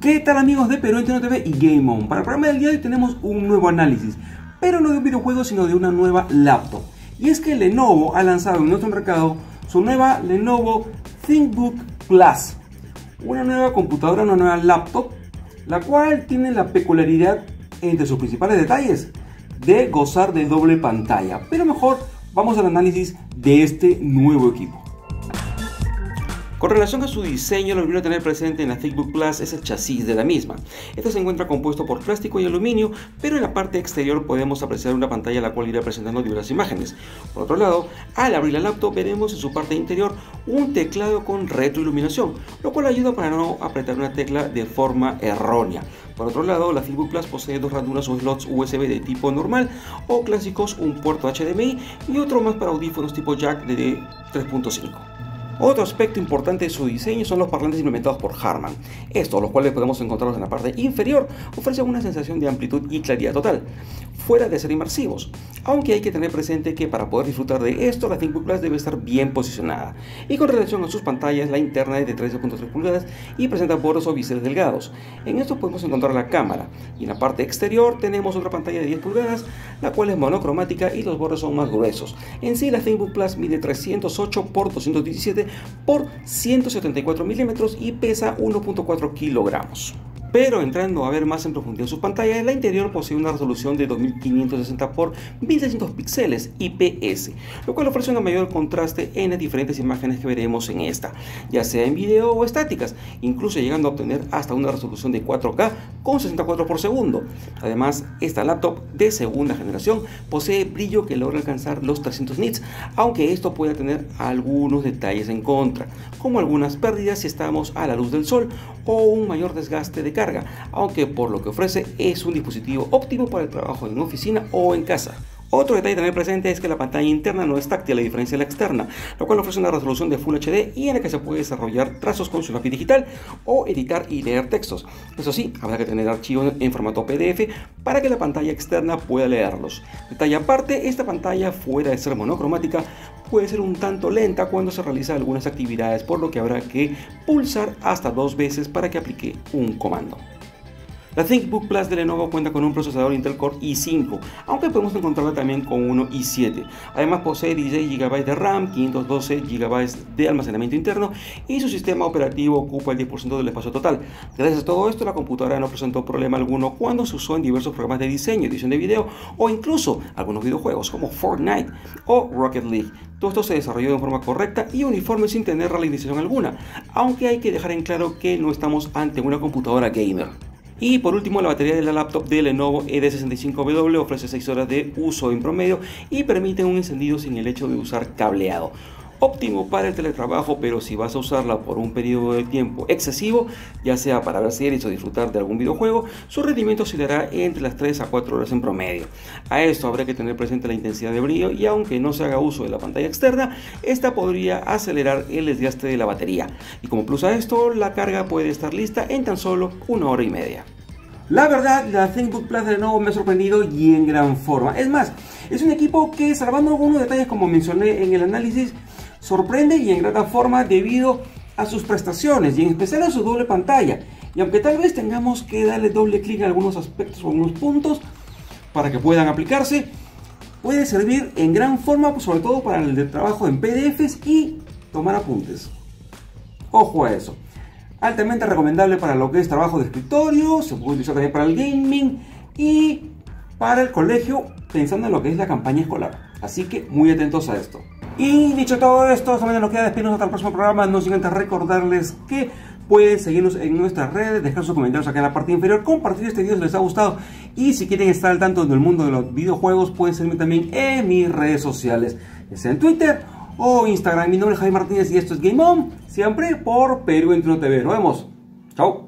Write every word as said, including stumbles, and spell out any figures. ¿Qué tal amigos de Perú veintiuno T V y Game On? Para el programa del día de hoy tenemos un nuevo análisis, pero no de un videojuego sino de una nueva laptop. Y es que Lenovo ha lanzado en nuestro mercado su nueva Lenovo ThinkBook Plus, una nueva computadora, una nueva laptop, la cual tiene la peculiaridad, entre sus principales detalles, de gozar de doble pantalla. Pero mejor vamos al análisis de este nuevo equipo. Con relación a su diseño, lo primero a tener presente en la ThinkBook Plus es el chasis de la misma. Este se encuentra compuesto por plástico y aluminio, pero en la parte exterior podemos apreciar una pantalla la cual irá presentando diversas imágenes. Por otro lado, al abrir la laptop veremos en su parte interior un teclado con retroiluminación, lo cual ayuda para no apretar una tecla de forma errónea. Por otro lado, la ThinkBook Plus posee dos ranuras o slots U S B de tipo normal o clásicos, un puerto H D M I y otro más para audífonos tipo jack de tres punto cinco. Otro aspecto importante de su diseño son los parlantes implementados por Harman. Estos, los cuales podemos encontrarlos en la parte inferior, ofrecen una sensación de amplitud y claridad total, fuera de ser inmersivos. Aunque hay que tener presente que para poder disfrutar de esto, la ThinkBook Plus debe estar bien posicionada. Y con relación a sus pantallas, la interna es de trece punto tres pulgadas y presenta bordes o biseles delgados. En esto podemos encontrar la cámara. Y en la parte exterior tenemos otra pantalla de diez pulgadas, la cual es monocromática y los bordes son más gruesos. En sí, la ThinkBook Plus mide trescientos ocho por doscientos diecisiete por ciento setenta y cuatro milímetros y pesa uno punto cuatro kilogramos. Pero entrando a ver más en profundidad sus pantallas, la interior posee una resolución de dos mil quinientos sesenta por mil seiscientos píxeles I P S, lo cual ofrece un mayor contraste en las diferentes imágenes que veremos en esta, ya sea en video o estáticas, incluso llegando a obtener hasta una resolución de cuatro K con sesenta y cuatro por segundo. Además, esta laptop de segunda generación posee brillo que logra alcanzar los trescientos nits, aunque esto puede tener algunos detalles en contra, como algunas pérdidas si estamos a la luz del sol o un mayor desgaste de carga, aunque por lo que ofrece es un dispositivo óptimo para el trabajo en oficina o en casa. Otro detalle también presente es que la pantalla interna no es táctil a diferencia de la externa, lo cual ofrece una resolución de Full H D y en la que se puede desarrollar trazos con su lápiz digital o editar y leer textos. Eso sí, habrá que tener archivos en formato P D F para que la pantalla externa pueda leerlos. Detalle aparte, esta pantalla fuera de ser monocromática puede ser un tanto lenta cuando se realizan algunas actividades, por lo que habrá que pulsar hasta dos veces para que aplique un comando. La ThinkBook Plus de Lenovo cuenta con un procesador Intel Core i cinco, aunque podemos encontrarla también con uno i siete. Además posee dieciséis gigabytes de RAM, quinientos doce gigabytes de almacenamiento interno y su sistema operativo ocupa el diez por ciento del espacio total. Gracias a todo esto, la computadora no presentó problema alguno cuando se usó en diversos programas de diseño, edición de video o incluso algunos videojuegos como Fortnite o Rocket League. Todo esto se desarrolló de forma correcta y uniforme sin tener ralentización alguna, aunque hay que dejar en claro que no estamos ante una computadora gamer. Y por último, la batería de la laptop de Lenovo E D sesenta y cinco W ofrece seis horas de uso en promedio y permite un encendido sin el hecho de usar cableado. Óptimo para el teletrabajo, pero si vas a usarla por un periodo de tiempo excesivo, ya sea para ver series o disfrutar de algún videojuego, su rendimiento oscilará entre las tres a cuatro horas en promedio. A esto habrá que tener presente la intensidad de brillo y aunque no se haga uso de la pantalla externa, esta podría acelerar el desgaste de la batería. Y como plus a esto, la carga puede estar lista en tan solo una hora y media. La verdad, la ThinkBook Plus de Lenovo me ha sorprendido y en gran forma. Es más, es un equipo que, salvando algunos detalles como mencioné en el análisis, sorprende y en gran forma debido a sus prestaciones y en especial a su doble pantalla. Y aunque tal vez tengamos que darle doble clic en algunos aspectos o algunos puntos para que puedan aplicarse, puede servir en gran forma, pues sobre todo para el de trabajo en P D Fs y tomar apuntes. Ojo a eso. Altamente recomendable para lo que es trabajo de escritorio, se puede utilizar también para el gaming y para el colegio, pensando en lo que es la campaña escolar. Así que muy atentos a esto. Y dicho todo esto, solamente nos queda despedirnos hasta el próximo programa, no sin antes recordarles que pueden seguirnos en nuestras redes, dejar sus comentarios acá en la parte inferior, compartir este video si les ha gustado y si quieren estar al tanto del mundo de los videojuegos pueden seguirme también en mis redes sociales, ya sea en Twitter o Instagram. Mi nombre es Javi Martínez y esto es Game On, siempre por Perú veintiuno T V. Nos vemos. Chao.